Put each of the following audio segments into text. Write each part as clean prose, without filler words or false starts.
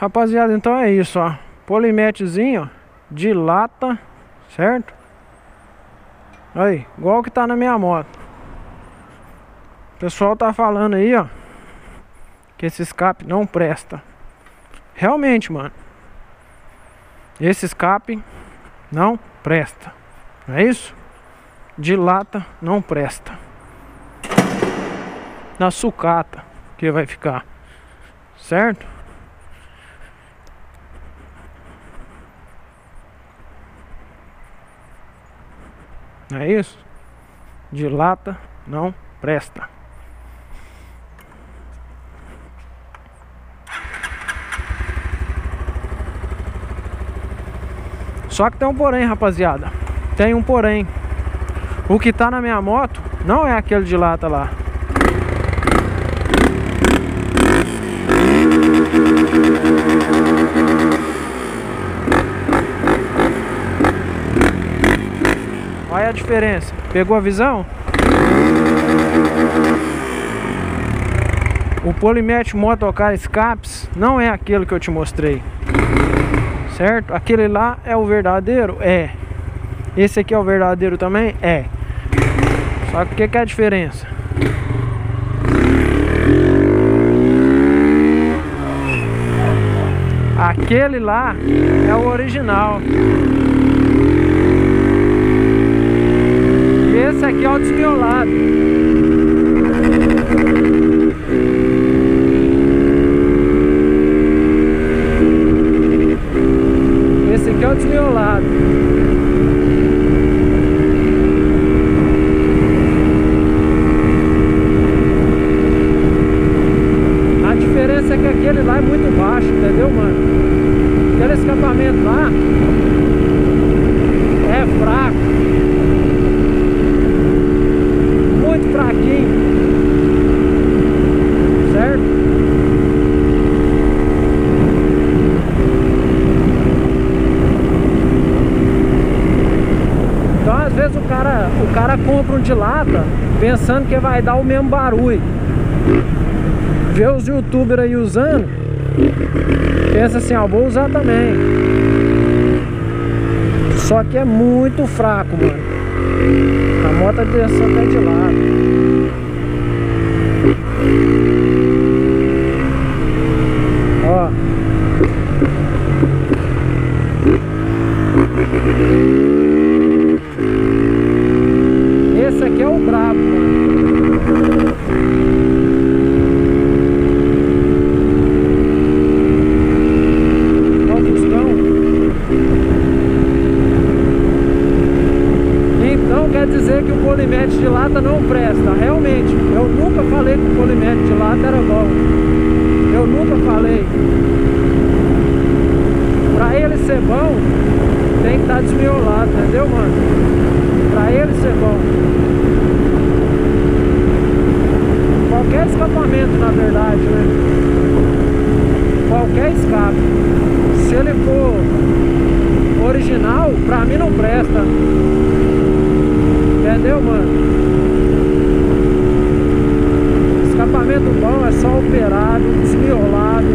Rapaziada, então é isso, ó. Polimetezinho, ó, de lata, certo? Aí, igual que tá na minha moto. O pessoal tá falando aí, ó, que esse escape não presta. Realmente, mano, esse escape não presta. Não é isso? De lata não presta. Na sucata que vai ficar, certo? Não é isso? De lata não presta. Só que tem um porém, rapaziada. Tem um porém. O que tá na minha moto não é aquele de lata lá. Olha a diferença. Pegou a visão? O Polimete Moto'Car Escapes não é aquele que eu te mostrei, certo? Aquele lá é o verdadeiro? É. Esse aqui é o verdadeiro também? É. Só que o que é a diferença? Aquele lá é o original. E esse aqui é o desmiolado. Esse aqui é o desmiolado. De lata, pensando que vai dar o mesmo barulho. Vê os youtubers aí usando, pensa assim, ó, vou usar também. Só que é muito fraco, mano. A moto é pensando até de lata. Ó. Não presta, realmente. Eu nunca falei que o polimete de lata era bom. Eu nunca falei. Pra ele ser bom, tem que estar desmiolado, entendeu, mano? Pra ele ser bom. Qualquer escapamento, na verdade, né? Qualquer escape. Se ele for original, pra mim não presta. Entendeu, mano? Escapamento bom é só operado, desmiolado.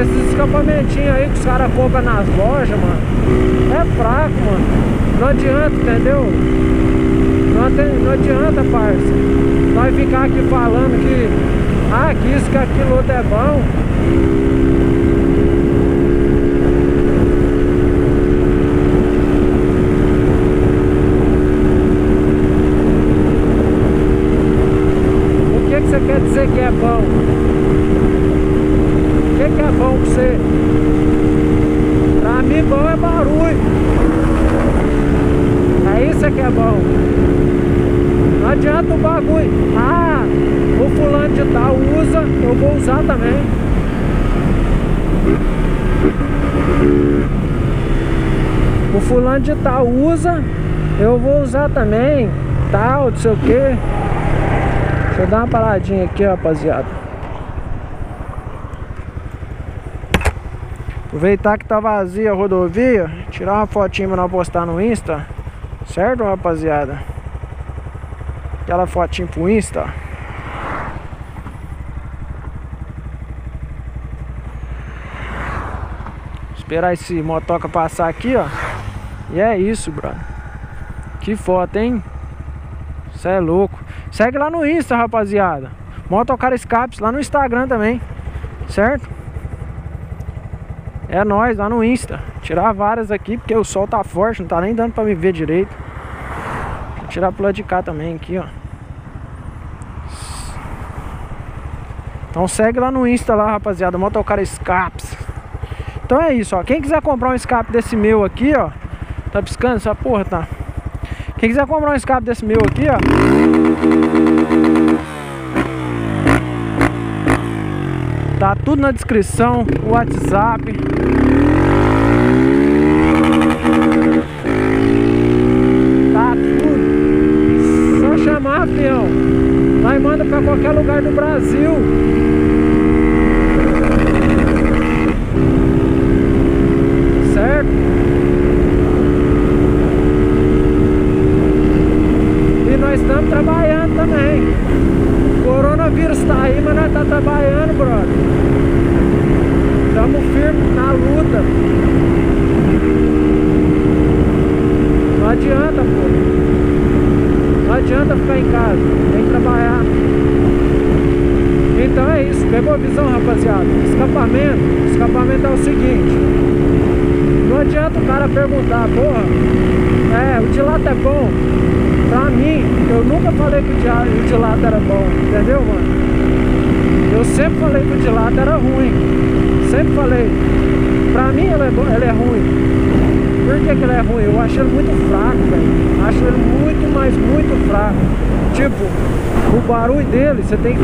Esses escapamentinhos aí que os caras compram nas lojas, mano, é fraco, mano. Não adianta, entendeu? Não adianta, parça. Nós ficar aqui falando que, ah, que isso, que aquilo outro é bom. O fulano de tal usa, eu vou usar também, tal, não sei o que. Deixa eu dar uma paradinha aqui, rapaziada. Aproveitar que tá vazia a rodovia, tirar uma fotinha pra nós postar no Insta, certo, rapaziada? Aquela fotinha pro Insta. Esperar esse motoca passar aqui, ó. E é isso, brother. Que foto, hein? Cê é louco. Segue lá no Insta, rapaziada. Moto'Car Escapes, lá no Instagram também. Certo? É nóis, lá no Insta. Tirar várias aqui, porque o sol tá forte. Não tá nem dando pra me ver direito. Vou tirar pro lado de cá também, aqui, ó. Então segue lá no Insta, lá, rapaziada. Moto'Car Escapes. Então é isso, ó. Quem quiser comprar um escape desse meu aqui, ó. Tá piscando essa porra, tá? Quem quiser comprar um escape desse meu aqui, ó. Tá tudo na descrição, o WhatsApp. Tá tudo. Só chamar, peão. Vai e manda pra qualquer lugar do Brasil. Estamos trabalhando também. O coronavírus tá aí, mas nós tá trabalhando, brother. Estamos firmes na luta. Não adianta, pô. Não adianta ficar em casa. Tem que trabalhar. Então é isso. Pegou a visão, rapaziada? Escapamento. Escapamento é o seguinte. Não adianta o cara perguntar, porra. É, o de lata é bom. Pra mim, eu nunca falei que o de lata era bom, entendeu, mano? Eu sempre falei que o de lata era ruim. Sempre falei. Pra mim, ele é ruim. Por que ele é ruim? Eu acho ele muito fraco, velho. Acho ele muito, mas muito fraco. Tipo, o barulho dele, você tem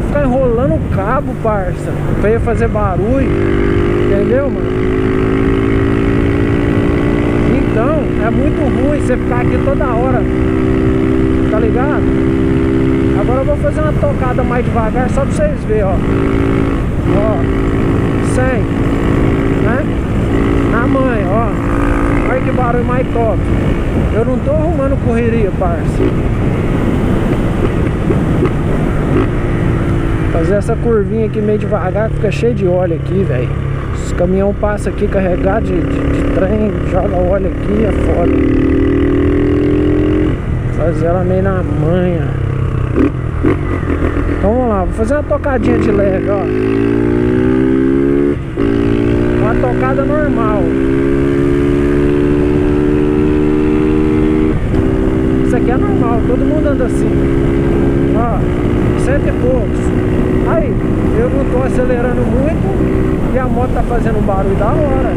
que ficar enrolando o cabo, parça, pra ele fazer barulho. Entendeu, mano? Então, é muito ruim você ficar aqui toda hora, tá ligado? Agora eu vou fazer uma tocada mais devagar só pra vocês verem, ó. Ó, 100, né? Na mãe, ó. Olha que barulho mais top. Eu não tô arrumando correria, parça. Fazer essa curvinha aqui meio devagar, fica cheio de óleo aqui, velho. Os caminhão passa aqui carregado de trem, joga óleo aqui, é foda. Fazer ela meio na manha. Então vamos lá, vou fazer uma tocadinha de leve, ó. Uma tocada normal. Isso aqui é normal, todo mundo anda assim. Ó, 100 e poucos. Aí, eu não tô acelerando muito e a moto tá fazendo um barulho da hora.